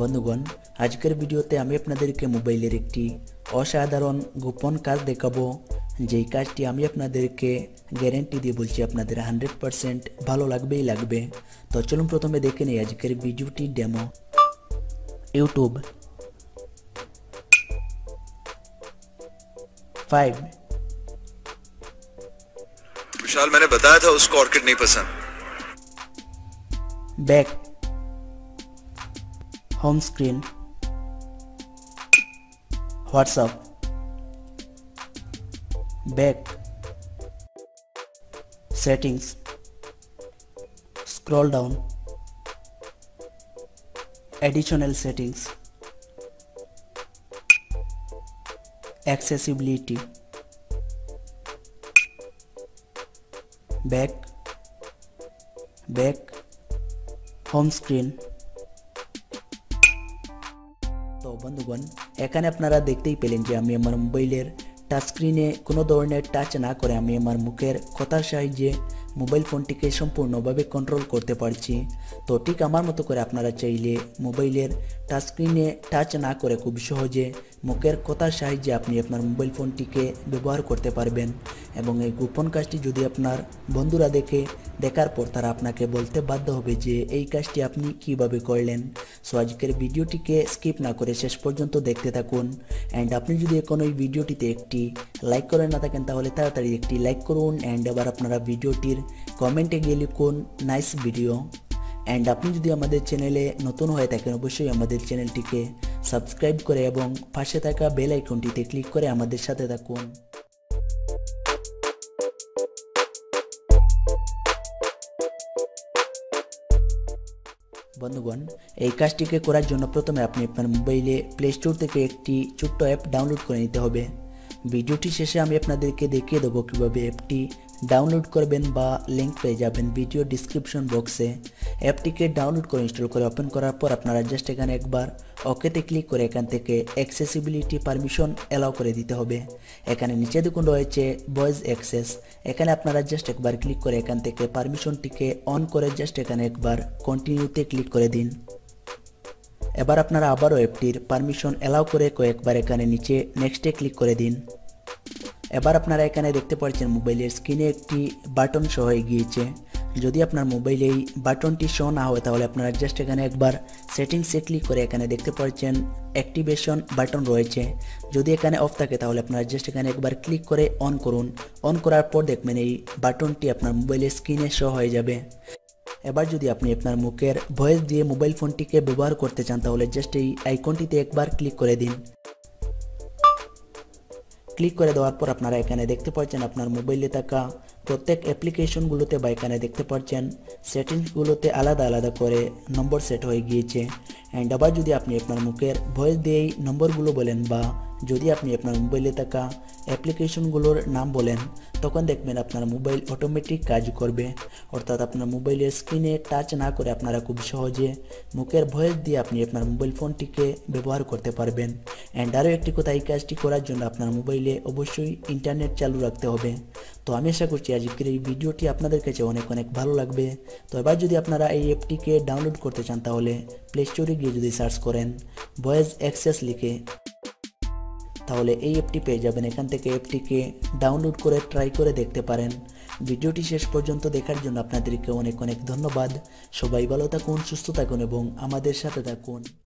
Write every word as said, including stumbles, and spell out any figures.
বন্ধুগণ, আজকের ভিডিওতে আমি আপনাদেরকে মোবাইলের একটি অসাধারণ গোপন কাজ দেখাবো, যেই কাজটি আমি আপনাদেরকে গ্যারেন্টি দিয়ে বলছি আপনাদের হান্ড্রেড পারসেন্ট ভালো লাগবেই লাগবে। তো চলুন প্রথমে দেখে নিই আজকের ভিডিওটি ডেমো। YouTube five. विशाल मैंने बताया था उसको ऑर्किड नहीं पसंद। Back, home screen, WhatsApp, back, settings, scroll down, additional settings, accessibility, back, back, home screen. तो बंधुगण, এখানে আপনারা দেখতেই পেলেন যে আমি আমার মোবাইলের টাচ স্ক্রিনে কোনো ধরনের টাচ না করে আমি আমার মুখের কথার সাহায্যে মোবাইল ফোনটিকে সম্পূর্ণভাবে কন্ট্রোল করতে পারছি। তো ঠিক আমার মতো করে আপনারা চাইলে মোবাইলের টাচ স্ক্রিনে টাচ না করে খুব সহজে মুখের কথার সাহায্যে আপনি আপনার মোবাইল ফোনটিকে ব্যবহার করতে পারবেন, এবং এই গোপন কাজটি যদি আপনার বন্ধুরা দেখে দেখার পর তারা আপনাকে বলতে বাধ্য হবে যে এই কাজটি আপনি কিভাবে করলেন। সো আজকের ভিডিওটিকে স্কিপ না করে শেষ পর্যন্ত দেখতে থাকুন। অ্যান্ড আপনি যদি এখন ওই ভিডিওটিতে একটি লাইক করে না থাকেন তাহলে তাড়াতাড়ি একটি লাইক করুন। অ্যান্ড আবার আপনারা ভিডিওটির কমেন্টে গিয়ে লিখুন নাইস ভিডিও। অ্যান্ড আপনি যদি আমাদের চ্যানেলে নতুন হয়ে থাকেন অবশ্যই আমাদের চ্যানেলটিকে সাবস্ক্রাইব করে এবং পাশে থাকা বেল আইকনটিতে ক্লিক করে আমাদের সাথে থাকুন। বন্ধুগণ, এই কাজটিকে করার জন্য প্রথমে আপনি আপনার মোবাইলে প্লে স্টোর থেকে একটি ছোট্ট অ্যাপ ডাউনলোড করে নিতে হবে। ভিডিওটি শেষে আমি আপনাদেরকে দেখিয়ে দেবো কীভাবে অ্যাপটি ডাউনলোড করবেন বা লিঙ্ক পেয়ে যাবেন ভিডিও ডিসক্রিপশন বক্সে। অ্যাপটিকে ডাউনলোড করে ইনস্টল করে ওপেন করার পর আপনারা জাস্ট এখানে একবার ওকেতে ক্লিক করে এখান থেকে অ্যাক্সেসিবিলিটি পারমিশন অ্যালাউ করে দিতে হবে। এখানে নিচে দেখুন রয়েছে ভয়েস অ্যাক্সেস, এখানে আপনারা জাস্ট একবার ক্লিক করে এখান থেকে পারমিশনটিকে অন করে জাস্ট এখানে একবার কন্টিনিউতে ক্লিক করে দিন। এবার আপনারা আবারও অ্যাপটির পারমিশন অ্যালাউ করে কয়েকবার এখানে নিচে নেক্সটে ক্লিক করে দিন। এবার আপনারা এখানে দেখতে পাচ্ছেন মোবাইলের স্ক্রিনে একটি বাটন শো হয়ে গিয়েছে। যদি আপনার মোবাইলে এই বাটনটি শো না হয় তাহলে আপনারা জাস্ট এখানে একবার সেটিংসে ক্লিক করে এখানে দেখতে পাচ্ছেন অ্যাক্টিভেশন বাটন রয়েছে। যদি এখানে অফ থাকে তাহলে আপনারা জাস্ট এখানে একবার ক্লিক করে অন করুন। অন করার পর দেখবেন এই বাটনটি আপনার মোবাইলের স্ক্রিনে শো হয়ে যাবে। এবার যদি আপনি আপনার মুখের ভয়েস দিয়ে মোবাইল ফোনটিকে ব্যবহার করতে চান তাহলে জাস্ট এই আইকনটিতে একবার ক্লিক করে দিন। ক্লিক করে দেওয়ার পর আপনারা এখানে দেখতে পাচ্ছেন আপনার মোবাইলে থাকা প্রত্যেক অ্যাপ্লিকেশনগুলোতে বা এখানে দেখতে পাচ্ছেন সেটিংসগুলোতে আলাদা আলাদা করে নম্বর সেট হয়ে গিয়েছে। অ্যান্ড আবার যদি আপনি আপনার মুখের ভয়েস দিয়েই নম্বরগুলো বলেন বা যদি আপনি আপনার মোবাইলে থাকা অ্যাপ্লিকেশনগুলোর নাম বলেন তখন দেখবেন আপনার মোবাইল অটোমেটিক কাজ করবে, অর্থাৎ আপনার মোবাইলের স্ক্রিনে টাচ না করে আপনারা খুব সহজে মুখের ভয়েস দিয়ে আপনি আপনার মোবাইল ফোনটিকে ব্যবহার করতে পারবেন। অ্যান্ড আরও একটি কথা, এই কাজটি করার জন্য আপনার মোবাইলে অবশ্যই ইন্টারনেট চালু রাখতে হবে। তো আমি আশা করছি আজকের এই ভিডিওটি আপনাদের কাছে অনেক অনেক ভালো লাগবে। তো এবার যদি আপনারা এই অ্যাপটিকে ডাউনলোড করতে চান তাহলে প্লে স্টোরে গিয়ে যদি সার্চ করেন ভয়েস অ্যাক্সেস লিখে তাহলে এই অ্যাপটি পেয়ে যাবেন। এখান থেকে অ্যাপটিকে ডাউনলোড করে ট্রাই করে দেখতে পারেন। ভিডিওটি শেষ পর্যন্ত দেখার জন্য আপনাদেরকে অনেক অনেক ধন্যবাদ। সবাই ভালো থাকুন, সুস্থ থাকুন এবং আমাদের সাথে থাকুন।